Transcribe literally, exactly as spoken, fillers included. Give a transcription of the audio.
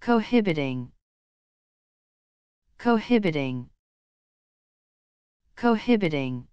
cohibiting, cohibiting, cohibiting.